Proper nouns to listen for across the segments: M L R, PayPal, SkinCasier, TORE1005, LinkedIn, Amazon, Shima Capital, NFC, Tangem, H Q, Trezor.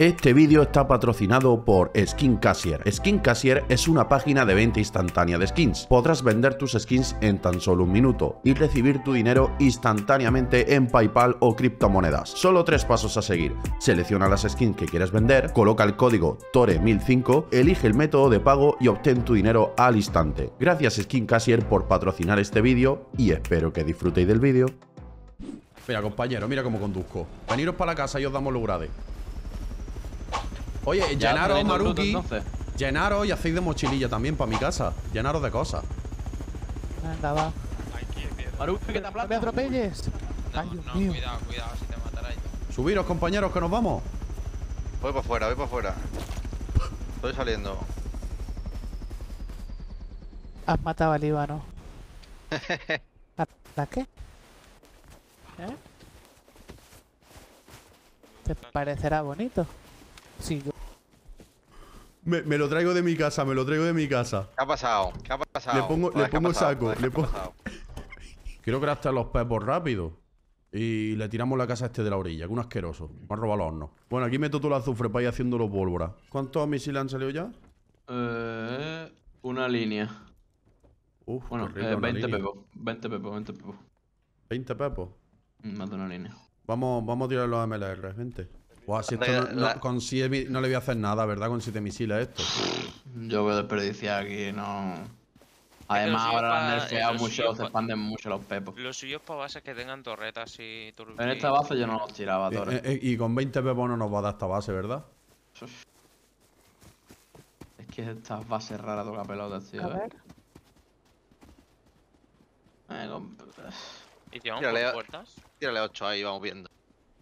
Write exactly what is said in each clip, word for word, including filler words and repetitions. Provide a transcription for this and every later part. Este vídeo está patrocinado por SkinCasier. SkinCasier es una página de venta instantánea de skins. Podrás vender tus skins en tan solo un minuto y recibir tu dinero instantáneamente en PayPal o criptomonedas. Solo tres pasos a seguir. Selecciona las skins que quieres vender, coloca el código TORE mil cinco, elige el método de pago y obtén tu dinero al instante. Gracias SkinCasier por patrocinar este vídeo y espero que disfrutéis del vídeo. Mira, compañero, mira cómo conduzco. Veniros para la casa y os damos los grades. Oye, ya, llenaros, Maruki. Bruto, llenaros y hacéis de mochililla también para mi casa. Llenaros de cosas. Anda, va. Maruki, que te aplasta. ¡Me atropelles! No, Ay, no, mío. cuidado, cuidado, si te matarás. Subiros, compañeros, que nos vamos. Voy para afuera, voy para afuera. Estoy saliendo. Has matado al Líbano. ¿Ataque? ¿Eh? Te parecerá bonito. Sí, yo... me, me lo traigo de mi casa, me lo traigo de mi casa. ¿Qué ha pasado? ¿Qué ha pasado? Le pongo, le pongo pasado, saco. Le pongo... Quiero craftar los pepos rápido. Y le tiramos la casa a este de la orilla, que un asqueroso. Me han robado los hornos. Bueno, aquí meto todo el azufre para ir haciéndolo pólvora. ¿Cuántos misiles han salido ya? Eh, una línea. Uf, bueno, eh, veinte pepos. veinte pepos, veinte pepos. ¿veinte pepos? Mato una línea. Vamos, vamos a tirar los M L R, gente. Buah, si esto no, no, con siete, no le voy a hacer nada, ¿verdad? Con siete misiles esto. Yo veo desperdiciar aquí, no... Además ahora lo han nerfeado mucho, se expanden mucho los pepos. Los suyos para base que tengan torretas y... En esta base yo no los tiraba, torres. Eh, eh, y con veinte pepos no nos va a dar esta base, ¿verdad? Es que estas bases raras toca pelotas, tío. A ver... ¿eh? Eh, con... ¿Y tiramos por puertas? Tírale ocho ahí, vamos viendo.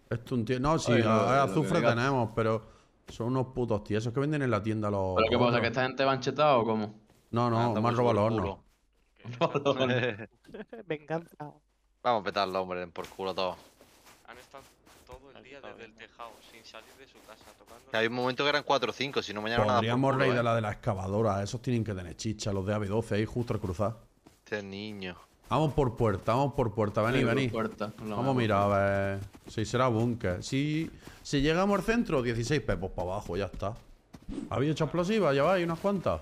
Esto un tío. No, sí, Oye, no, a, a azufre tenemos, pero son unos putos tíos. Esos que venden en la tienda los. ¿Pero qué pasa? ¿Que esta gente va enchetada o cómo? No, no, ah, me han robado los hornos. Venganza. Vamos a petarlo, hombre, por culo todo. Han estado todo el día desde el tejado, sin salir de su casa, tocando. Que hay un momento que eran cuatro o cinco, si no mañana nada. Podríamos reír de la de la excavadora, esos tienen que tener chicha, los de A B doce ahí justo al cruzar. Este niño. Vamos por puerta, vamos por puerta, vení, sí, vení. Puerta. No, vamos a mirar, a ver. Si sí, será búnker. Si, si llegamos al centro, dieciséis pepos para abajo, ya está. ¿Habéis hecho explosivas? Ya vais, unas cuantas.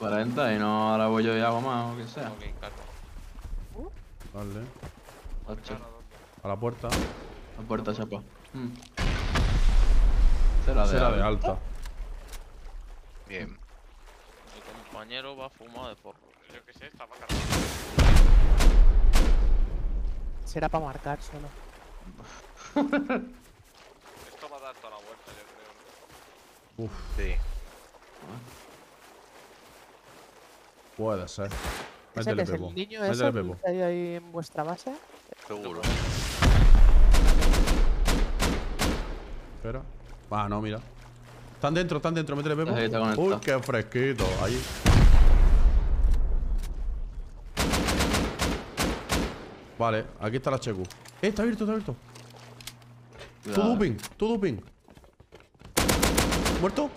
cuarenta y no, ahora voy yo y hago más o que sea. Vale. ocho. A la puerta. A la puerta, chapa. Mm. Será de, será de alta. alta. Bien. Mi compañero va fumado de porro. Yo que sé, está para cargar. Será para marcar solo. Esto va a dar toda la vuelta, yo creo, ¿no? Uff, sí. Puede ser. ¿Ese que es el niño ese que hay ahí en vuestra base? Seguro. Espera. Ah, no, mira. Están dentro, están dentro, métele Pepo. Uy, qué fresquito. Ahí. Vale, aquí está la H Q. Eh, está abierto, está abierto. Tú duping, tú duping. ¿Muerto?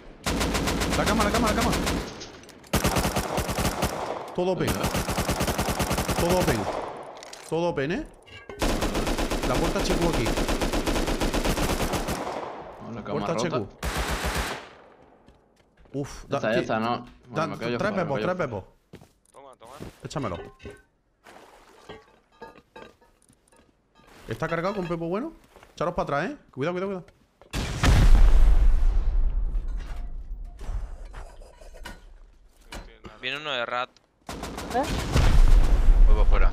La cama, la cama, la cama. Todo open. Todo open. Todo open, eh. La puerta H Q aquí. La puerta H Q. Uf, da, esta, esta, no. Bueno, da, tres pepos, tres pepos. Toma, toma. Échamelo. ¿Está cargado con pepo bueno? Echaros para atrás, eh. Cuidado, cuidado, cuidado. Viene uno de rat. ¿Eh? Voy para afuera.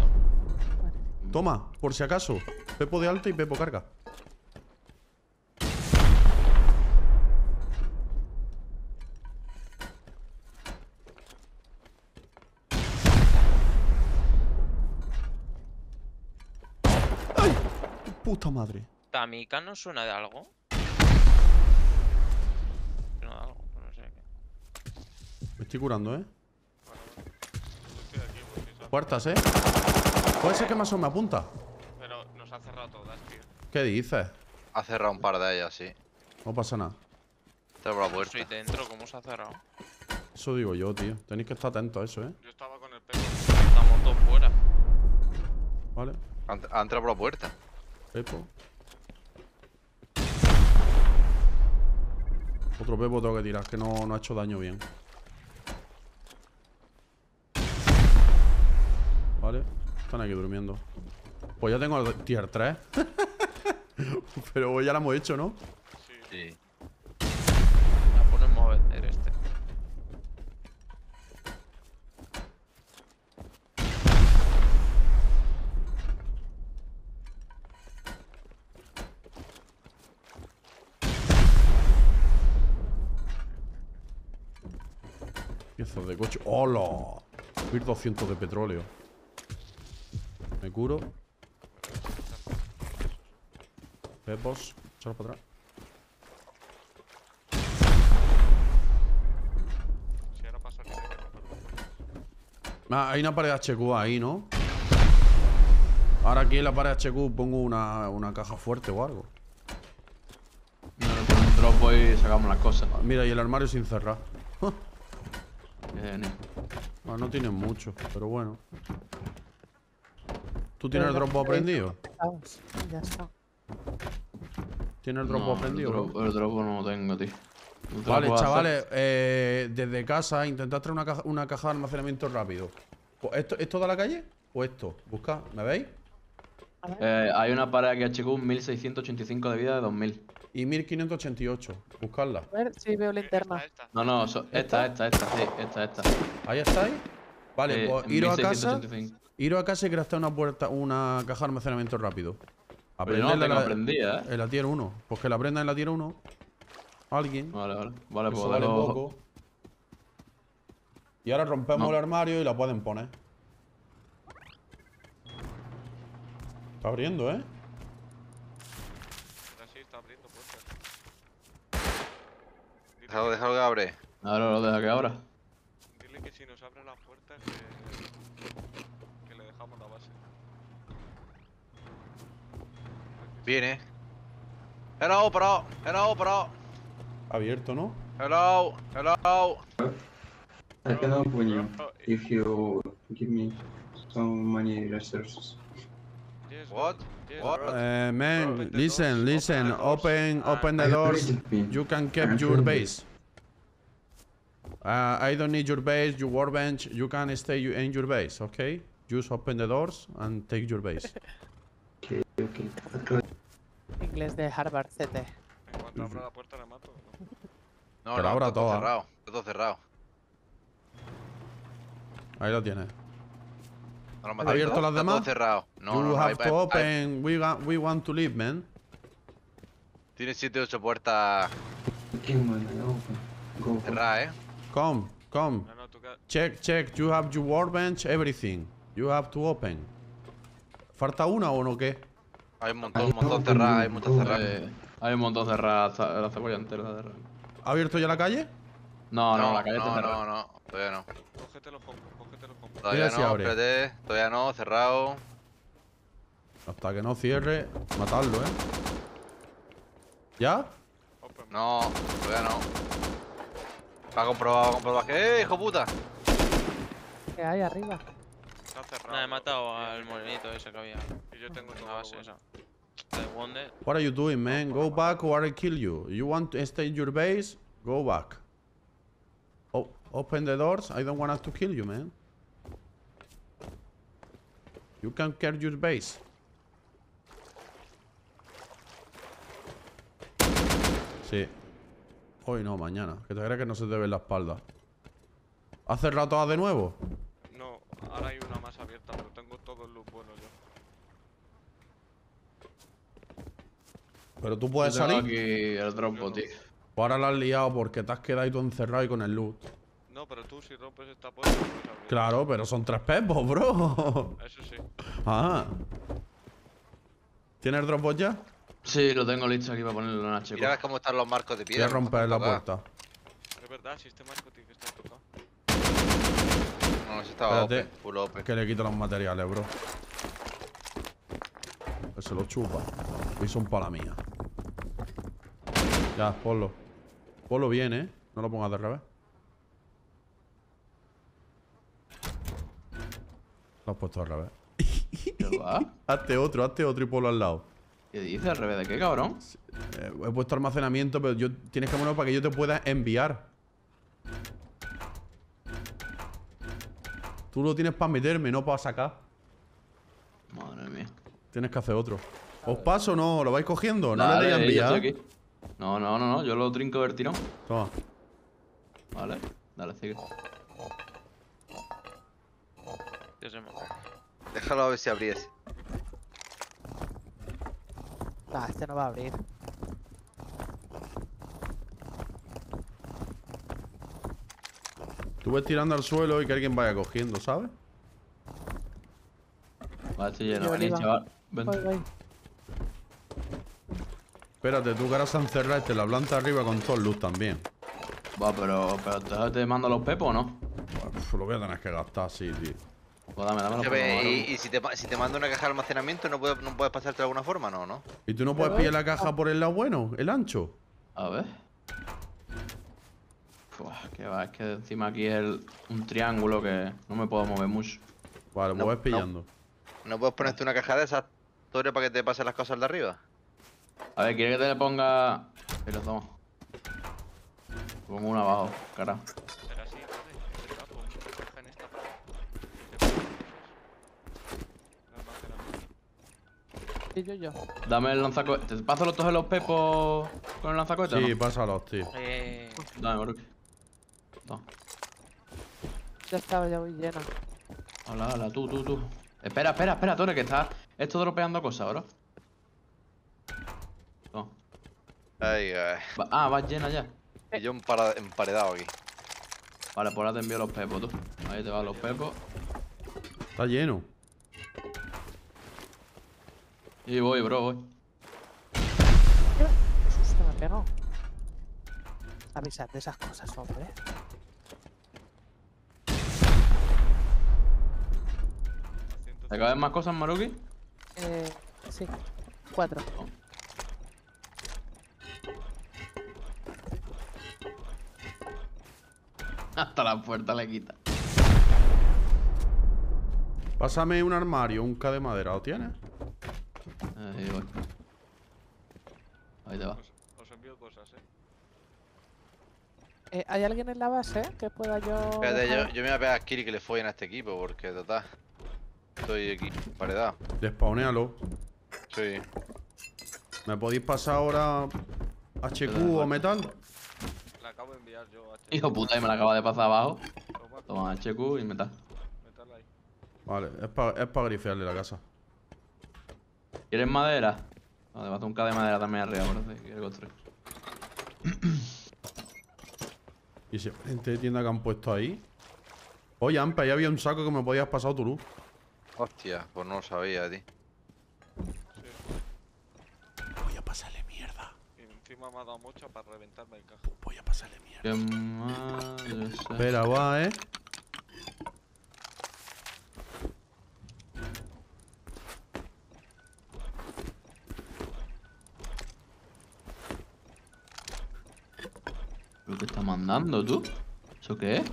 Toma, por si acaso. Pepo de alto y pepo carga. Puta madre. ¿Tamika no suena de algo? Suena de algo, no sé qué. Me estoy curando, ¿eh? Puertas, ¿eh? Puede ser que más o me apunta. Pero nos ha cerrado todas, tío. ¿Qué dices? Ha cerrado un par de ellas, sí. No pasa nada. Te abro la puerta. Estoy dentro, ¿cómo se ha cerrado? Eso digo yo, tío. Tenéis que estar atentos a eso, ¿eh? Yo estaba con el pecho. Estamos dos fuera. Vale. Ha entrado por la puerta. Pepo. Otro pepo tengo que tirar, que no, no ha hecho daño bien. Vale, están aquí durmiendo. Pues ya tengo el tier tres. Pero ya la hemos hecho, ¿no? Sí. La ponemos a vender este. Piezas de coche. ¡Hola! mil doscientos de petróleo. Me curo. Pepos, echalo para atrás. Si ahora pasa el... Ah, hay una pared H Q ahí, ¿no? Ahora aquí en la pared H Q pongo una, una caja fuerte o algo. No, no tengo un tropo y sacamos las cosas. Ah, mira, y el armario sin cerrar. Bien. Ah, no tienen mucho, pero bueno. ¿Tú tienes el tropo aprendido? Ya está. ¿Tiene el dropo aprendido? No, el dropo, el dropo no lo tengo, tío. Vale, chavales, eh, desde casa intentad traer una caja, una caja de almacenamiento rápido. ¿Esto, esto da la calle? ¿O esto? Buscad, ¿me veis? Eh, hay una pared aquí H Q, mil seiscientos ochenta y cinco de vida de dos mil. Y mil quinientos ochenta y ocho, buscadla. A ver si veo linterna. Esta, esta. No, no, so, esta, esta, esta, sí, esta, esta. ¿Ahí estáis? Vale, eh, pues iros a casa. Iros a casa y craftead una puerta, una caja de almacenamiento rápido. Aprender no, la aprendía, ¿eh? En la tier uno. Pues que la aprenda en la tier uno. Alguien. Vale, vale. Vale, pues vale lo... poco. Y ahora rompemos no. el armario y la pueden poner. Está abriendo, ¿eh? Sí, está abriendo puertas. Déjalo, déjalo que abre. Ahora no, no, lo deja que abra. Dile que si nos abren las puertas que... que le dejamos la base. Viene. Hello, bro. Hello, bro. Abierto, ¿no? Hello. Hello. I can open you if you give me some money resources. What? What? Uh, man, listen, listen. Open, open the doors. You can keep your base. Uh, I don't need your base, your workbench. You can stay in your base, okay? Just open the doors and take your base. Okay, okay. Inglés de Harvard C T. En cuanto abra la puerta la mato. No, no, no, está todo cerrado. Está todo cerrado. Ahí lo tienes. No, no, ¿ha abierto las demás? Está todo cerrado. No, you no, no, have no, to hay, open. Hay... We, got, we want to leave, man. Tiene siete u ocho puertas. Cerrada, eh. Come, come. No, no, got... Check, check. You have your workbench, everything. You have to open. ¿Falta una o no qué? Hay un montón, un montón cerrada, hay muchas cerradas. Hay un montón cerrada, la cebolla entera cerrada. ¿Ha abierto ya la calle? No, no, no la calle no, está cerrada. No, no, no, todavía no. Cógete los compos, cógete los compos. Todavía no, espérate, todavía no, cerrado. Hasta que no cierre, matarlo, ¿eh? ¿Ya? No, todavía no. Ha comprobado, ha comprobado. ¡Eh, hijo puta! ¿Qué hay arriba? Cerrado, no, he matado al molinito ese que había. Y yo tengo una base esa. What are you doing, man? Go back or I'll kill you. You want to stay in your base? Go back. Oh, open the doors. I don't want to kill you, man. You can carry your base. Sí. Hoy no, mañana. Que te creas que no se te ve en la espalda. ¿Has cerrado todas de nuevo? No, ahora hay una más abierta, pero tengo todo el loot bueno yo. Pero tú puedes salir. Aquí el trompo, tío. Pues ahora la has liado porque te has quedado ahí tú encerrado y con el loot. No, pero tú si rompes esta puerta. Claro, pero son tres pepos, bro. Eso sí. Ah. ¿Tienes el trompo ya? Sí, lo tengo listo aquí para ponerlo en la chica. Mira cómo están los marcos de piedra. Voy a romper la puerta. Es verdad, si este marco tiene que estar tocado. No, si estaba open, full open. Que le quito los materiales, bro. Que se lo chupa. Y son para la mía. Ya, ponlo. Ponlo bien, eh. No lo pongas de revés. Lo has puesto al revés. ¿Qué va? Hazte otro, hazte otro y ponlo al lado. ¿Qué dices? ¿Al revés de qué, cabrón? Eh, he puesto almacenamiento, pero yo tienes que ponerlo para que yo te pueda enviar. Tú lo tienes para meterme, no para sacar. Madre mía. Tienes que hacer otro. ¿Os paso o no? ¿Lo vais cogiendo? No le voy a enviar. No, no, no, no. Yo lo trinco del tirón. Toma. Vale. Dale, sigue. Déjalo a ver si abriese. Ah, este no va a abrir. Tú ves tirando al suelo y que alguien vaya cogiendo, ¿sabes? Va, estoy lleno, vení, chaval. Vente. Voy, voy. Espérate, tú que ahora se han cerrado este, la planta arriba con todo luz también. Va, pero, pero ¿te mando los pepos o no? Uf, lo voy a tener que gastar, sí, tío. Pues dame, dame los pepos. Y, y si, te, si te mando una caja de almacenamiento, ¿no puedes, no puedes pasarte de alguna forma, no? ¿No? ¿Y tú no puedes pillar la caja por el lado bueno, el ancho? A ver. Uf, que va, es que encima aquí es el, un triángulo que no me puedo mover mucho. Vale, me no, vas pillando. No, ¿no puedes ponerte una caja de esas, Torio, para que te pasen las cosas de arriba? A ver, ¿quieres que te le ponga...? Ahí lo tomo. Pongo uno abajo, carajo. Será así, en esta parte. Sí, yo, yo. Dame el lanzacohetes. ¿Te paso todos los pepos con el lanzacohetes? Sí, ¿no? Pásalos, tío. Eh... Dame, Baruch. No. Ya estaba, ya voy lleno. Hola, hola, tú, tú, tú. Espera, espera, espera, Tore, que está esto dropeando cosas, bro. No. Ay, ay. Va, ah, vas llena ya. Y yo emparedado aquí. Vale, por ahora te envío los pepos, tú. Ahí te van los pepos. Está lleno. Y voy, bro, voy. ¿Qué susto me pegó? Avisad de esas cosas, hombre. ¿Te acaban más cosas, Maruki? Eh... Sí. Cuatro. Oh. Hasta la puerta le quita. Pásame un armario, un K de madera, ¿lo tienes? Ahí voy. Ahí te va. Os, os envío cosas, ¿eh? eh. ¿Hay alguien en la base que pueda yo...? Espérate, yo, yo me voy a pegar a Kiri que le follen a este equipo, porque total... Estoy aquí, paredad. Despawnéalo. Sí. ¿Me podéis pasar ahora H Q o metal? La acabo de enviar yo H Q. Hijo puta, y me la acaba de pasar abajo. Toma H Q y metal. Metal ahí. Vale, es para es pa grifearle la casa. ¿Quieres madera? No, te mato un K de madera también arriba, por si quieres construir. ¿Y si gente de tienda que han puesto ahí? Oye, Ampa, ahí había un saco que me podías pasar tu luz. Hostia, pues no lo sabía, tío. Voy a pasarle mierda. Encima me ha dado mucha para reventarme el caja. Voy a pasarle mierda. Qué madre. Espera, va, eh. ¿Lo que está mandando, tú? ¿Eso qué es?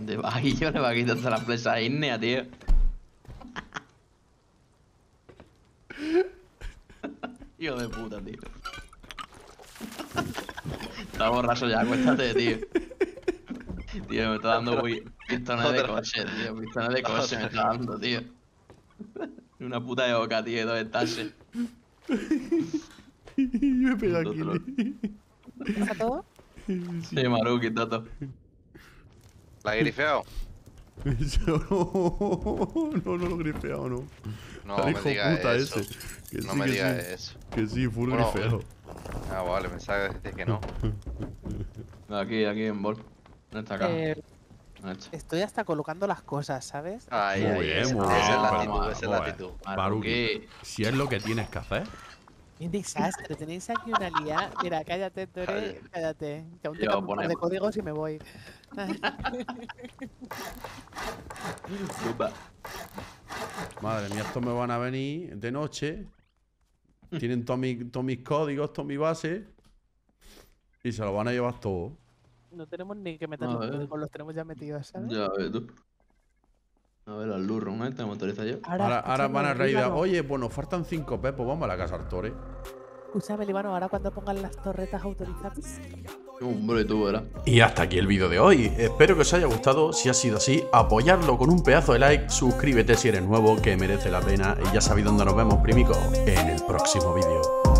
De bajillo le va a quitar hasta la presa ígnea, tío. Hijo de puta, tío. Está borracho ya, acuéstate, tío. Tío, me está dando pistones de coche, tío. Pistones de coche me está dando, tío. Una puta de boca, tío, dos estaches. Yo he pegado aquí. ¿Está todo? Sí, Maruki, está todo. ¿La he grifeado? No, no, no lo he grifeado, no. No me digas eso. No me digas eso. Que sí, full grifeado. Ah, vale, pensaba que decías que no. Aquí, aquí en bol. En esta caja. Estoy hasta colocando las cosas, ¿sabes? Ahí, ahí. Esa es la actitud, esa es la actitud. Baruki, si es lo que tienes que hacer. Un desastre, tenéis aquí una liada. Mira, cállate, Tore, cállate. Que aún te cambio un par de códigos y me voy. Madre mía, estos me van a venir de noche. Tienen todos mi, to mis códigos, todas mis bases. Y se lo van a llevar todo. No tenemos ni que meter los códigos, los tenemos ya metidos, ¿sabes? Ya, a ver, tú. A ver, al Lurron, ¿eh? Te lo motoriza yo. Ahora, ahora, ahora van a reír. Oye, bueno, faltan cinco pepos. Vamos a la casa, Artore. Escúchame, Libano, ahora cuando pongan las torretas autorizadas. Hombre, tú verás. Y hasta aquí el vídeo de hoy. Espero que os haya gustado. Si ha sido así, apoyarlo con un pedazo de like. Suscríbete si eres nuevo, que merece la pena. Y ya sabéis dónde nos vemos, primico, en el próximo vídeo.